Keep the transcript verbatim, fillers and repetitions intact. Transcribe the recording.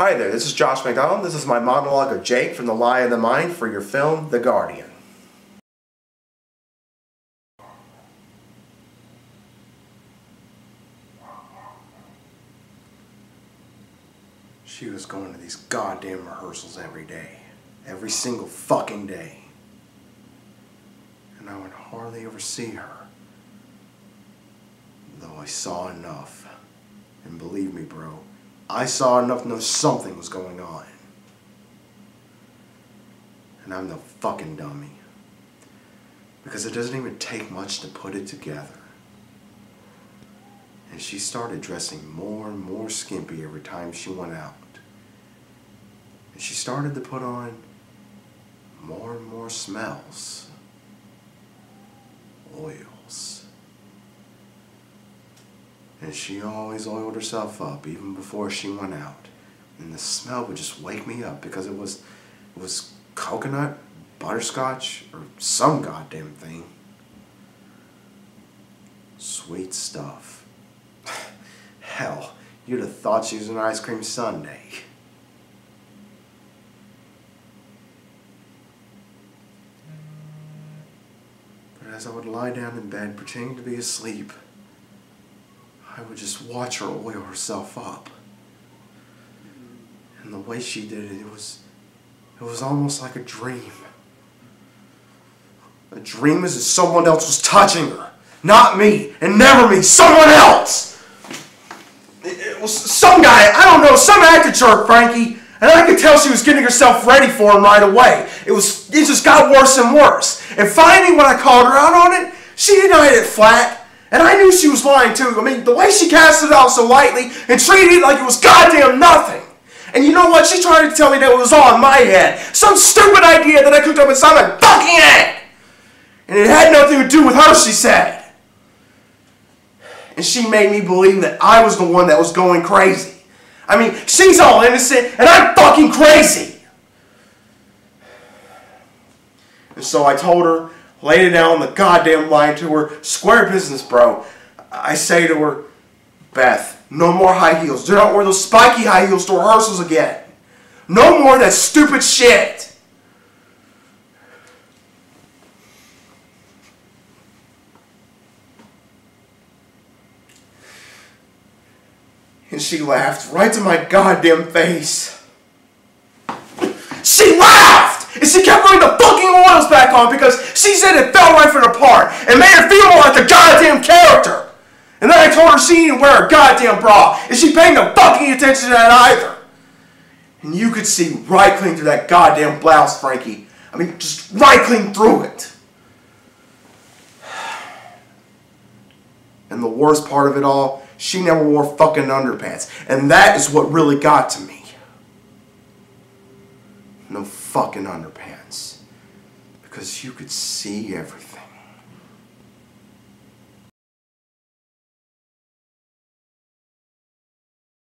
Hi there, this is Josh McDonald. This is my monologue of Jake from The Lie of the Mind for your film, The Guardian. She was going to these goddamn rehearsals every day. Every single fucking day. And I would hardly ever see her. Though I saw enough. And believe me, bro, I saw enough to know something was going on. And I'm no fucking dummy. Because it doesn't even take much to put it together. And she started dressing more and more skimpy every time she went out. And she started to put on more and more smells. Oils. And she always oiled herself up, even before she went out. And the smell would just wake me up, because it was, it was coconut, butterscotch, or some goddamn thing. Sweet stuff. Hell, you'd have thought she was an ice cream sundae. But as I would lie down in bed, pretending to be asleep, I would just watch her oil herself up. And the way she did it, it was, it was almost like a dream. A dream as if someone else was touching her. Not me, and never me, someone else! It, it was some guy, I don't know, some actor jerk, Frankie. And I could tell she was getting herself ready for him right away. It was, it just got worse and worse. And finally, when I called her out on it, she denied it flat. And I knew she was lying too. I mean, the way she cast it out so lightly and treated it like it was goddamn nothing. And you know what? She tried to tell me that it was all in my head. Some stupid idea that I cooked up inside my fucking head. And it had nothing to do with her, she said. And she made me believe that I was the one that was going crazy. I mean, she's all innocent and I'm fucking crazy. And so I told her, laid it down, the goddamn line to her. Square business, bro. I say to her, Beth, no more high heels. Do not wear those spiky high heels to rehearsals again. No more of that stupid shit. And she laughed right to my goddamn face. She laughed! And she kept putting the fucking oils back on because she said it fell right from her part and made her feel more like a goddamn character. And then I told her she didn't wear a goddamn bra and she paid no fucking attention to that either. And you could see right clean through that goddamn blouse, Frankie. I mean, just right clean through it. And the worst part of it all, she never wore fucking underpants. And that is what really got to me. No fucking underpants, because you could see everything.